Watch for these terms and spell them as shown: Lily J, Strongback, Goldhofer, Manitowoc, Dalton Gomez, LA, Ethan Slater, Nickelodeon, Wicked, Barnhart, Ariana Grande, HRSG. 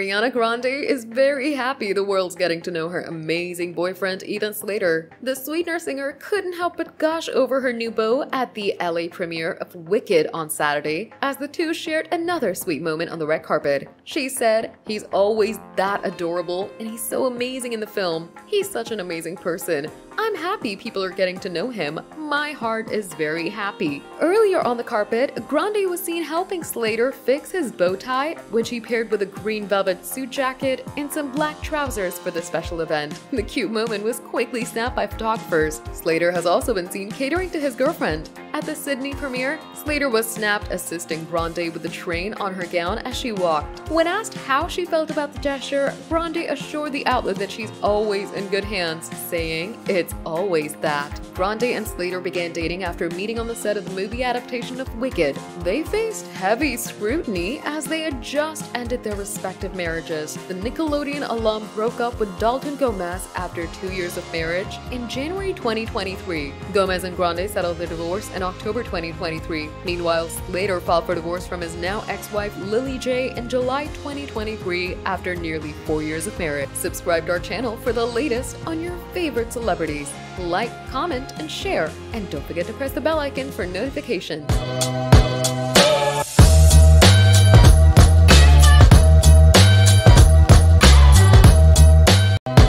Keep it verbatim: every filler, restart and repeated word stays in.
Ariana Grande is very happy the world's getting to know her amazing boyfriend Ethan Slater. The Sweetener singer couldn't help but gush over her new beau at the L A premiere of Wicked on Saturday as the two shared another sweet moment on the red carpet. She said, "He's always that adorable and he's so amazing in the film. He's such an amazing person. I'm happy people are getting to know him. My heart is very happy." Earlier on the carpet, Grande was seen helping Slater fix his bow tie, which he paired with a green velvet suit jacket and some black trousers for the special event. The cute moment was quickly snapped by photographers. Slater has also been seen catering to his girlfriend. At the Sydney premiere, Slater was snapped assisting Grande with the train on her gown as she walked. When asked how she felt about the gesture, Grande assured the outlet that she's always in good hands, saying, "It's always that." Grande and Slater began dating after meeting on the set of the movie adaptation of Wicked. They faced heavy scrutiny as they had just ended their respective marriages. The Nickelodeon alum broke up with Dalton Gomez after two years of marriage in January twenty twenty-three. Gomez and Grande settled their divorce in October twenty twenty-three. Meanwhile, Slater filed for divorce from his now ex-wife Lily J in July twenty twenty-three after nearly four years of marriage. Subscribe to our channel for the latest on your favorite celebrities. Like, comment, and share. And don't forget to press the bell icon for notifications.